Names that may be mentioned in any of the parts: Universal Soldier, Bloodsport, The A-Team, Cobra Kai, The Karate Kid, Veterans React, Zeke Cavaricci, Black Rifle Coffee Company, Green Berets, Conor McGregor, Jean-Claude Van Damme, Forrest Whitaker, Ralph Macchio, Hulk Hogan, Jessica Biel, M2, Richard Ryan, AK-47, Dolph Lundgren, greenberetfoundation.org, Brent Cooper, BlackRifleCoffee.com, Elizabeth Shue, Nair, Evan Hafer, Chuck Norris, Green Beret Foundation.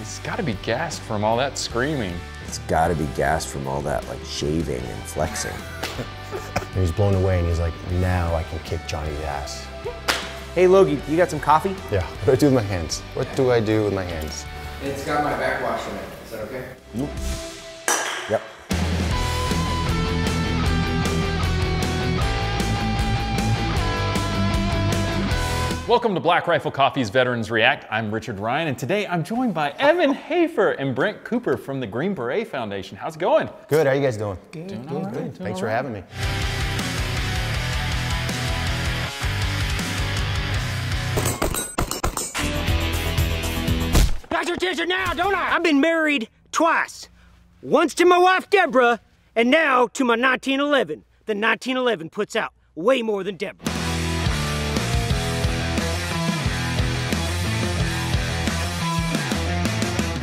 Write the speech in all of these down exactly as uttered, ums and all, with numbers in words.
He's gotta be gassed from all that screaming. He's gotta be gassed from all that like shaving and flexing. And he's blown away and he's like, now I can kick Johnny's ass. Hey Logie, you got some coffee? Yeah, what do I do with my hands? What do I do with my hands? It's got my backwash in it, is that okay? Nope. Yep. Welcome to Black Rifle Coffee's Veterans React. I'm Richard Ryan, and today I'm joined by Evan Hafer and Brent Cooper from the Green Beret Foundation. How's it going? Good, how are you guys doing? Good, doing all right. Good. Thanks for having me. Got your attention now, don't I? I've been married twice. Once to my wife, Deborah, and now to my nineteen eleven. The nineteen eleven puts out way more than Deborah.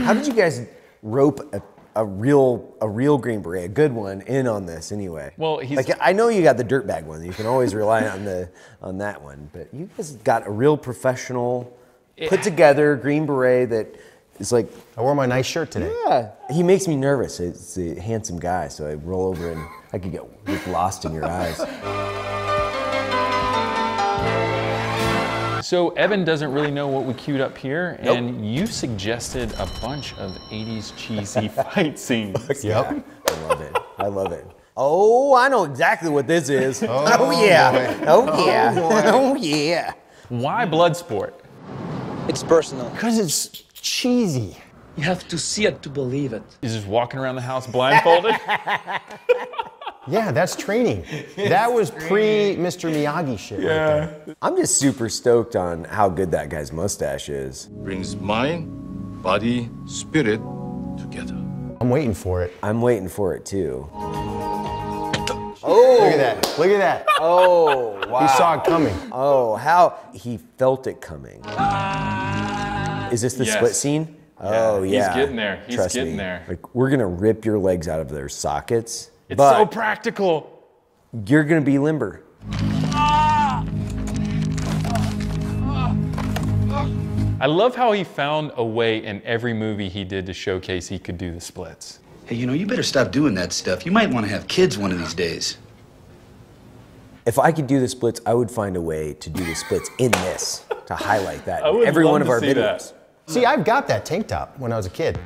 How did you guys rope a, a real a real Green Beret, a good one, in on this anyway? Well, he's like, I know you got the dirtbag one. You can always rely on the on that one, but you guys got a real professional, it, put together Green Beret that is like. I wore my nice shirt today. Yeah, he makes me nervous. It's a handsome guy, so I roll over and I could get, get lost in your eyes. So Evan doesn't really know what we queued up here, nope. And you suggested a bunch of eighties cheesy fight scenes. Yep. Yeah, I love it, I love it. Oh, I know exactly what this is. Oh, oh yeah, boy. oh yeah, oh, oh yeah. Why Bloodsport? It's personal. Because it's cheesy. You have to see it to believe it. He's just walking around the house blindfolded? Yeah, that's training. That was pre-Mister Miyagi shit yeah. right there. I'm just super stoked on how good that guy's mustache is. Brings mind, body, spirit together. I'm waiting for it. I'm waiting for it too. Oh! Look at that, look at that. Oh, wow. He saw it coming. Oh, how he felt it coming. Ah. Is this the yes. split scene? Yeah. Oh, yeah. He's getting there, he's Trust getting me. there. Like, we're gonna rip your legs out of their sockets. It's but so practical. You're gonna be limber. I love how he found a way in every movie he did to showcase he could do the splits. Hey, you know, you better stop doing that stuff. You might want to have kids one of these days. If I could do the splits, I would find a way to do the splits in this, to highlight that in every one of our videos. That. See, I've got that tank top when I was a kid.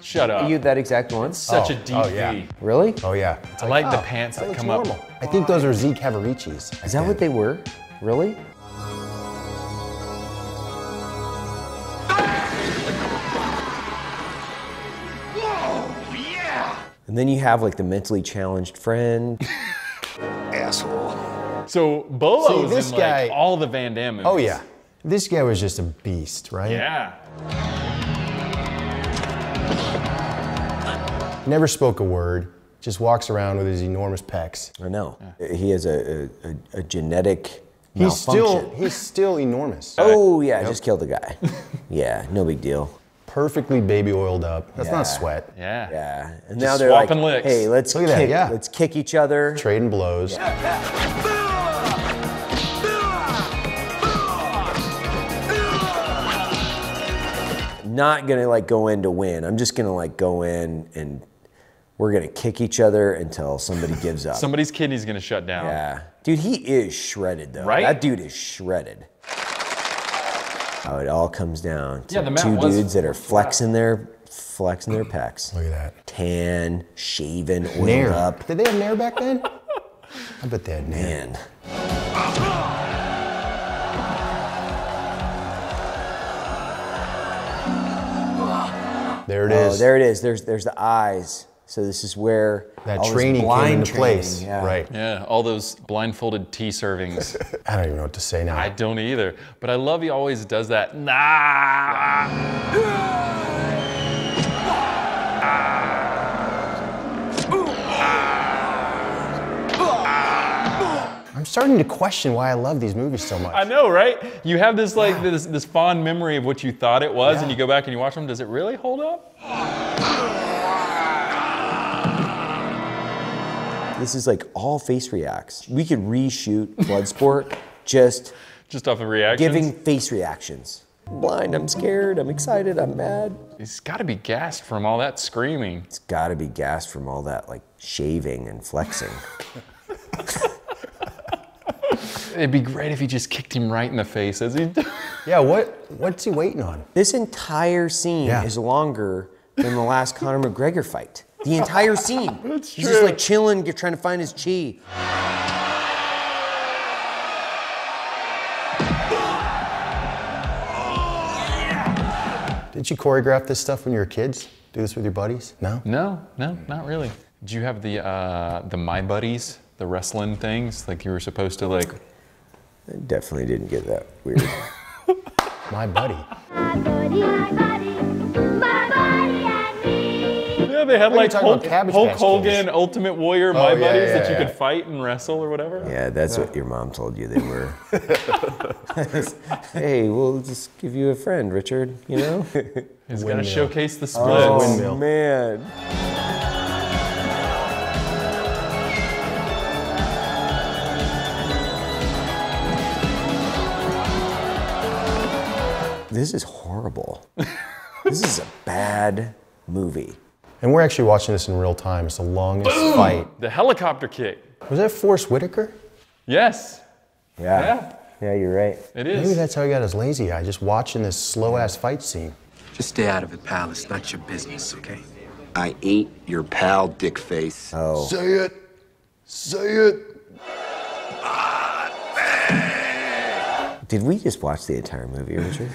Shut up. You that exact one? It's such oh, a D V. Oh, yeah. Really? Oh yeah. It's I like, like oh, the pants that, that come normal. up. I think those are Zeke Cavaricci's. Is that what they were? Really? Whoa, yeah! And then you have like the mentally challenged friend. Asshole. So Bolo's See, this in guy, like all the Van Damme movies. Oh yeah. This guy was just a beast, right? Yeah. Never spoke a word, just walks around with his enormous pecs. I know. Yeah. He has a, a, a genetic he's malfunction. Still, he's still enormous. Oh yeah, nope. I just killed a guy. Yeah, no big deal. Perfectly baby oiled up. That's yeah. not sweat. Yeah. Yeah. And just now they're swapping like, licks. Hey, let's kick, that, yeah. let's kick each other. Trading blows. Yeah, yeah. Not gonna like go in to win. I'm just gonna like go in and we're gonna kick each other until somebody gives up. Somebody's kidney's gonna shut down. Yeah. Dude, he is shredded though. Right? That dude is shredded. Oh, it all comes down to yeah, two was, dudes that are flexing yeah. their flexing their pecs. Look at that. Tan, shaven, oiled Nair. up. Did they have Nair back then? I bet they had Nair. Man. There it oh, is. There it is. There's there's the eyes. So this is where that all training blind came into training, place. Yeah. Right. Yeah. All those blindfolded tea servings. I don't even know what to say now. I don't either. But I love he always does that. Nah. I'm starting to question why I love these movies so much. I know, right? You have this like yeah. this this fond memory of what you thought it was, yeah. and you go back and you watch them. Does it really hold up? This is like all face reacts. We could reshoot Bloodsport, just Just off of reactions? Giving face reactions. Blind, I'm scared, I'm excited, I'm mad. He's gotta be gassed from all that screaming. He's gotta be gassed from all that like shaving and flexing. It'd be great if he just kicked him right in the face as he did. Yeah, what, what's he waiting on? This entire scene yeah. is longer than the last Conor McGregor fight. The entire scene. That's He's true. just like chilling, trying to find his chi. Did you choreograph this stuff when you were kids? Do this with your buddies? No? No, no, not really. Did you have the, uh, the My Buddies, the wrestling things? Like you were supposed to like... I definitely didn't get that weird. My buddy. My buddy, my buddy, my buddy and me. Yeah, they had what like Hulk, Hulk Hogan, Ultimate Warrior, oh, My yeah, Buddies yeah, that yeah. you could fight and wrestle or whatever? Yeah, that's yeah. what your mom told you they were. Hey, we'll just give you a friend, Richard, you know? He's going to showcase the splits. Oh, man. This is horrible. This is a bad movie. And we're actually watching this in real time. It's the longest Boom! fight. The helicopter kick. Was that Forrest Whitaker? Yes. Yeah. Yeah. Yeah, you're right. It is. Maybe that's how he got his lazy eye, just watching this slow-ass fight scene. Just stay out of it, pal. It's not your business, okay? I ain't your pal, dickface. Oh. Say it. Say it. Ah, man. Did we just watch the entire movie, Richard?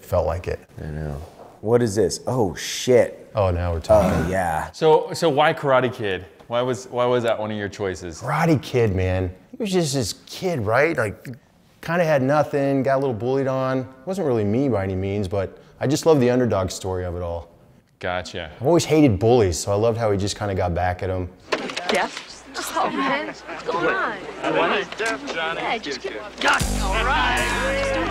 Felt like it. I know. What is this? Oh, shit. Oh, now we're talking. Oh, yeah. So, so why Karate Kid? Why was, why was that one of your choices? Karate Kid, man. He was just this kid, right? Like, kind of had nothing, got a little bullied on. Wasn't really me by any means, but I just love the underdog story of it all. Gotcha. I've always hated bullies, so I loved how he just kind of got back at him. Deaf? Oh, man. What's going on? One is deaf, Johnny. Yeah, just get gotcha. All right.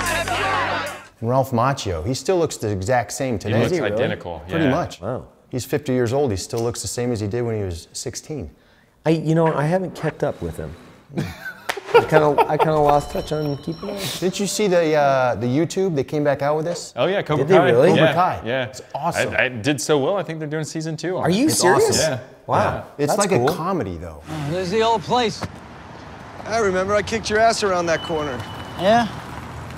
And Ralph Macchio, he still looks the exact same today. He looks he really? identical. Pretty yeah. much. Wow. He's fifty years old. He still looks the same as he did when he was sixteen. I, you know, I haven't kept up with him. I kind of, I kind of lost touch on keeping up. Didn't you see the uh, the YouTube? They came back out with this. Oh yeah, Cobra did Kai. They really? Cobra yeah. Kai. Yeah, it's awesome. I, I did so well. I think they're doing season two. Are you it's serious? Awesome. Yeah. Wow. Yeah. It's That's like cool. a comedy though. Oh, there's the old place. I remember. I kicked your ass around that corner. Yeah.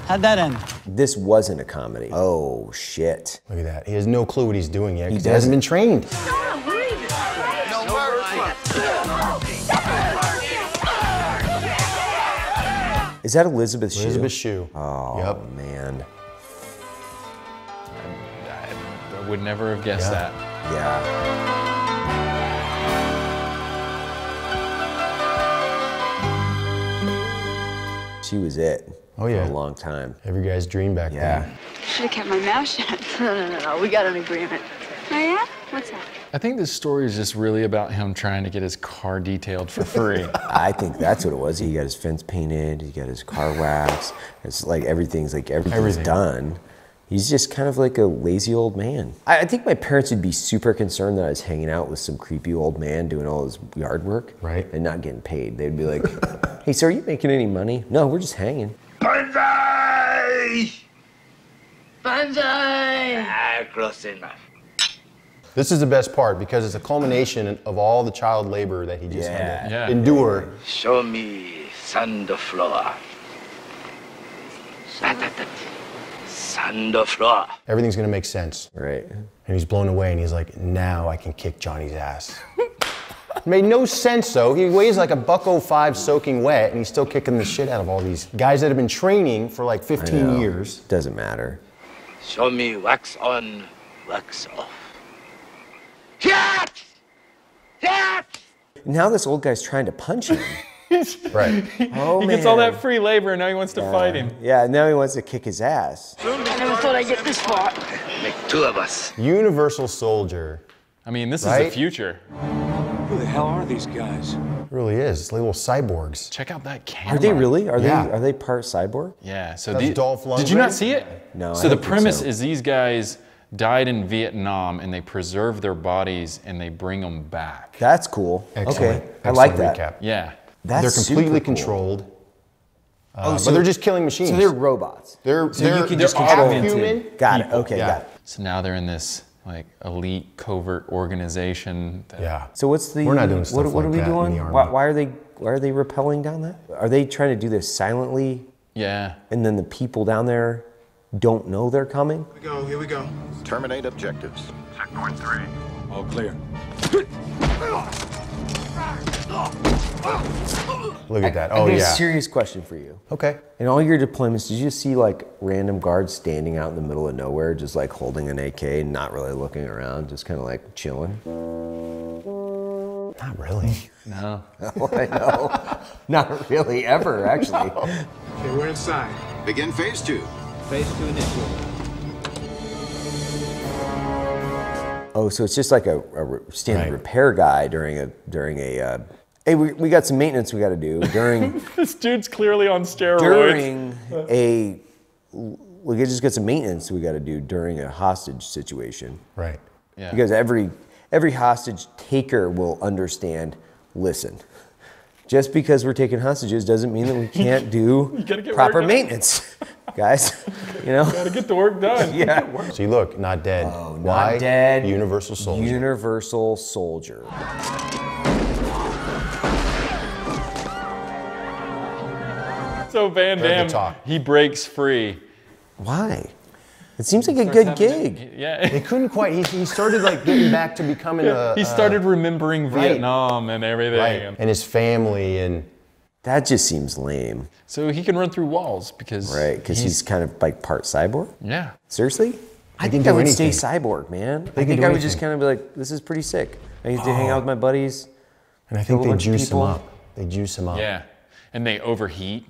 How'd that end? This wasn't a comedy. Oh, shit. Look at that. He has no clue what he's doing yet because he, he hasn't been trained. Stop breathing. No worries. Is that Elizabeth Shue? Elizabeth Shue. Oh, yep. man. I, I would never have guessed yeah. that. Yeah. She was it. Oh, yeah. For a long time. Every guy's dream back yeah. then. Should have kept my mouth shut. No, no, no, no, we got an agreement. Oh, yeah? What's that? I think this story is just really about him trying to get his car detailed for free. I think that's what it was. He got his fence painted, he got his car waxed. It's like everything's like, everything's Everything. done. He's just kind of like a lazy old man. I, I think my parents would be super concerned that I was hanging out with some creepy old man doing all his yard work. Right. And not getting paid. They'd be like, hey, sir, are you making any money? No, we're just hanging. Banzai! Banzai! Ah, close enough. This is the best part because it's a culmination of all the child labor that he just yeah. had to yeah. endure. Show me Sandflower. Sandflower. Everything's gonna make sense. Right. And he's blown away and he's like, now I can kick Johnny's ass. Made no sense though. He weighs like a buck oh five soaking wet and he's still kicking the shit out of all these guys that have been training for like fifteen years. Doesn't matter. Show me wax on, wax off. Yes! Yes! Now this old guy's trying to punch him. Right. Oh, he gets man. all that free labor and now he wants to yeah. fight him. Yeah, now he wants to kick his ass. I never thought I'd get this far. Make two of us. Universal Soldier. I mean, this right? is the future. Who the hell are these guys? It really is. It's little cyborgs. Check out that camera. Are they really? Are yeah. they Are they part cyborg? Yeah. So That's the, Dolph Lundgren. Did you not see it? No. So I the premise so. is these guys died in Vietnam and they preserve their bodies and they bring them back. That's cool. Excellent. Okay. Excellent I like that. Recap. Yeah. That's They're completely super cool. controlled. Uh, oh, so but they're just killing machines. So they're robots. They're so they're, you can they're just auto human. Got it. Okay, yeah. got it. So now they're in this like elite covert organization. That yeah. So what's the? We're not doing stuff what, like what are we that doing? In the army. Why, why are they? Why are they rappelling down that? Are they trying to do this silently? Yeah. And then the people down there don't know they're coming. Here we go. Here we go. Terminate objectives. Checkpoint three. All clear. Look at that. I, I oh, yeah. I got a serious question for you. Okay. In all your deployments, did you see like random guards standing out in the middle of nowhere, just like holding an A K and not really looking around, just kind of like chilling? Not really. No. Oh, I know. Not really ever, actually. No. Okay, we're inside. Begin phase two. Phase two initial. Oh, so it's just like a, a standard right. repair guy during a during a. Uh, hey, we, we got some maintenance we got to do during. This dude's clearly on steroids. During a, we just got some maintenance we got to do during a hostage situation. Right. Yeah. Because every every hostage taker will understand. Listen, just because we're taking hostages doesn't mean that we can't do proper maintenance. Guys, you know? Gotta get the work done. Yeah. See, look, not dead. Oh, not Why? Dead. Universal Soldier. Universal Soldier. So Van Damme, he breaks free. Why? It seems like a good gig. To, yeah. They couldn't quite, he, he started like getting back to becoming yeah. a- He started uh, remembering Vietnam right. and everything. Right. And his family and- That just seems lame. So he can run through walls because right, because he's, he's kind of like part cyborg. Yeah, seriously, I think I would anything. stay cyborg, man. They I think I would anything. just kind of be like, this is pretty sick. I used oh. to hang out with my buddies, and I think they juice him up. They juice him up. Yeah, and they overheat.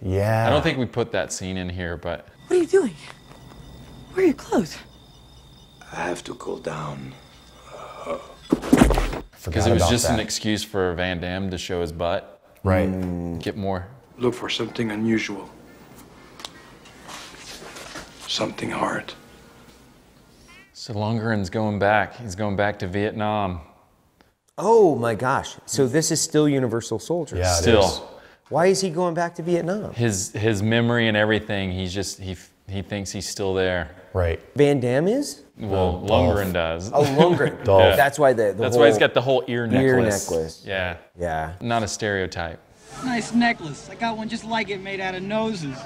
Yeah. I don't think we put that scene in here, but what are you doing? Where are your clothes? I have to cool down. Because it was just that. an excuse for Van Damme to show his butt. Right. Mm. Get more. Look for something unusual. Something hard. So Lundgren's going back. He's going back to Vietnam. Oh my gosh. So this is still Universal Soldier. Yeah, it still. Is. Why is he going back to Vietnam? His his memory and everything, he's just he he thinks he's still there. Right. Van Damme is? Well, oh, Lundgren does. Oh, Lundgren. Dolph. That's why the, the That's whole why he's got the whole ear necklace. Ear necklace. Yeah. Yeah. Not a stereotype. Nice necklace. I got one just like it made out of noses.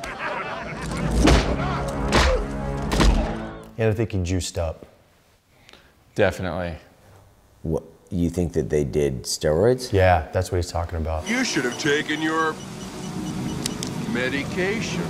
Yeah, I think he juiced up. Definitely. What, you think that they did steroids? Yeah, that's what he's talking about. You should have taken your medication.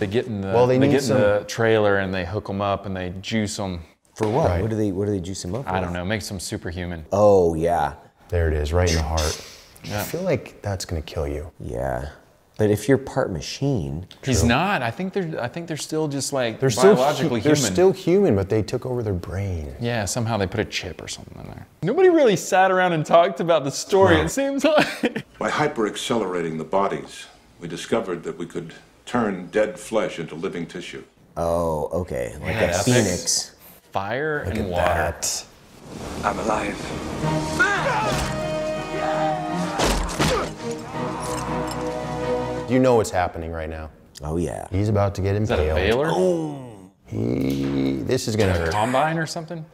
They get in the well, they they get in some... the trailer and they hook them up and they juice them for what? Right. What do they What do they juice them up? I with? don't know. Makes them superhuman. Oh yeah. There it is, right in the heart. Yeah. I feel like that's gonna kill you. Yeah, but if you're part machine, he's true. not. I think they're. I think they're still just like they're biologically still, human. They're still human, but they took over their brain. Yeah, somehow they put a chip or something in there. Nobody really sat around and talked about the story. No. It seems like by hyper accelerating the bodies, we discovered that we could turn dead flesh into living tissue. Oh, okay. Like yeah, a phoenix. Fire Look and water. That. I'm alive. You know what's happening right now. Oh yeah. He's about to get impaled. Is that a baler? Oh. He, this is gonna hurt. A combine or something?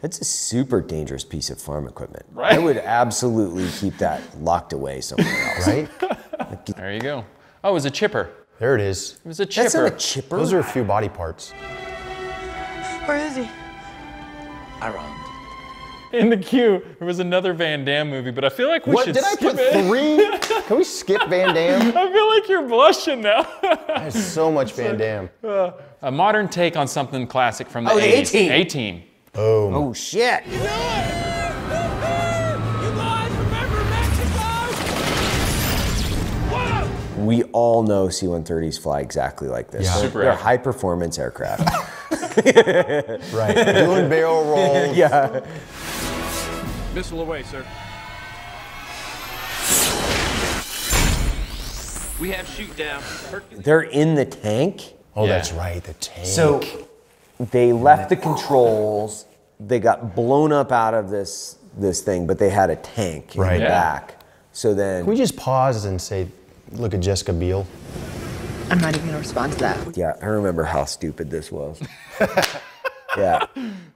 That's a super dangerous piece of farm equipment. Right. I would absolutely keep that locked away somewhere else. Right? There you go. Oh, it was a chipper. There it is. It was a chipper. That's not a chipper. Those are a few body parts. Where is he? I run. In the queue, there was another Van Damme movie, but I feel like we what? should Did skip What, did I put it. three? Can we skip Van Damme? I feel like you're blushing now. There's so much Van Damme. Uh, a modern take on something classic from the oh, eighties. The A-Team. A-Team. Boom. Oh shit! You know it! You guys remember Mexico? We all know C one thirties fly exactly like this. Yeah. They're, they're high performance aircraft. Right. Doing barrel rolls. Yeah. Missile away, sir. We have shoot down. They're in the tank? Oh, yeah. That's right, the tank. So. They left the controls they got blown up out of this this thing, but they had a tank in right. the yeah. back. So then... Can we just pause and say, look at Jessica Biel? I'm not even gonna respond to that. Yeah, I remember how stupid this was. Yeah.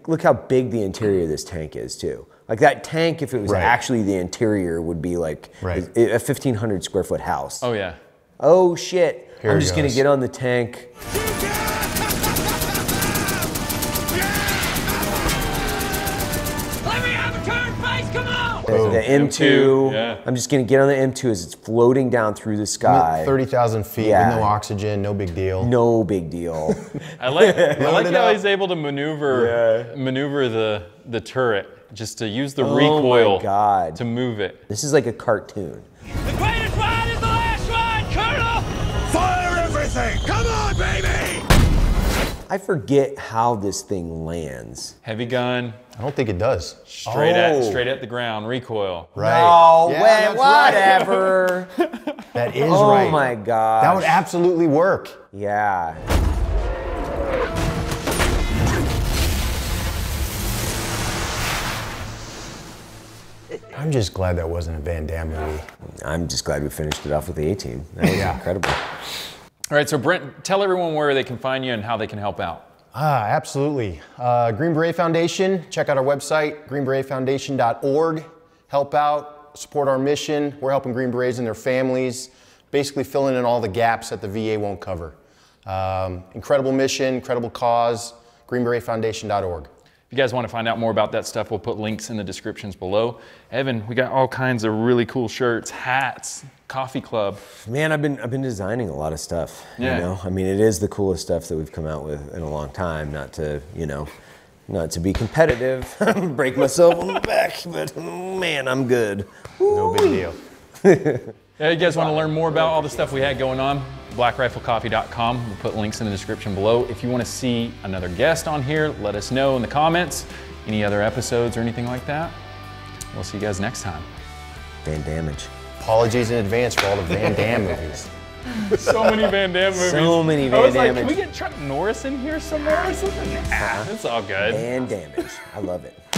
Look how big the interior of this tank is, too. Like, that tank, if it was right. actually the interior, would be like right. a fifteen hundred square foot house. Oh, yeah. Oh, shit. Here I'm just goes. gonna get on the tank. The M two, M two yeah. I'm just gonna get on the M two as it's floating down through the sky. thirty thousand feet yeah. with no oxygen, no big deal. No big deal. I like, I like how up. he's able to maneuver yeah. maneuver the, the turret, just to use the oh recoil my God. to move it. This is like a cartoon. The greatest ride is the last ride, Colonel! Fire everything! Come on, baby! I forget how this thing lands. Heavy gun. I don't think it does. Straight oh. at straight at the ground, recoil. Right. Oh, yeah, wait, whatever. Right. That is oh right. Oh my God. That would absolutely work. Yeah. I'm just glad that wasn't a Van Damme movie. I'm just glad we finished it off with the A-Team. That was yeah. incredible. All right, so Brent, tell everyone where they can find you and how they can help out. Ah, absolutely. Uh, Green Beret Foundation, check out our website, green beret foundation dot org. Help out, support our mission. We're helping Green Berets and their families, basically filling in all the gaps that the V A won't cover. Um, incredible mission, incredible cause, green beret foundation dot org. If you guys want to find out more about that stuff, we'll put links in the descriptions below. Evan, we got all kinds of really cool shirts, hats, coffee club. Man, I've been I've been designing a lot of stuff. Yeah. You know, I mean, it is the coolest stuff that we've come out with in a long time. Not to you know, not to be competitive, break myself on the back, but oh, man, I'm good. No big deal. Yeah, you guys want to learn more about all the stuff we had going on? black rifle coffee dot com. We'll put links in the description below. If you want to see another guest on here, let us know in the comments. Any other episodes or anything like that. We'll see you guys next time. Van Damage. Apologies in advance for all the Van Damme movies. So many Van Damme movies. So many Van Damme. I was like, can we get Chuck Norris in here somewhere or something? Ah, it's all good. Van Damage. I love it.